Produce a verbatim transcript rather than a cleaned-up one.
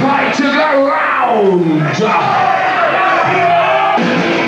fight to go round.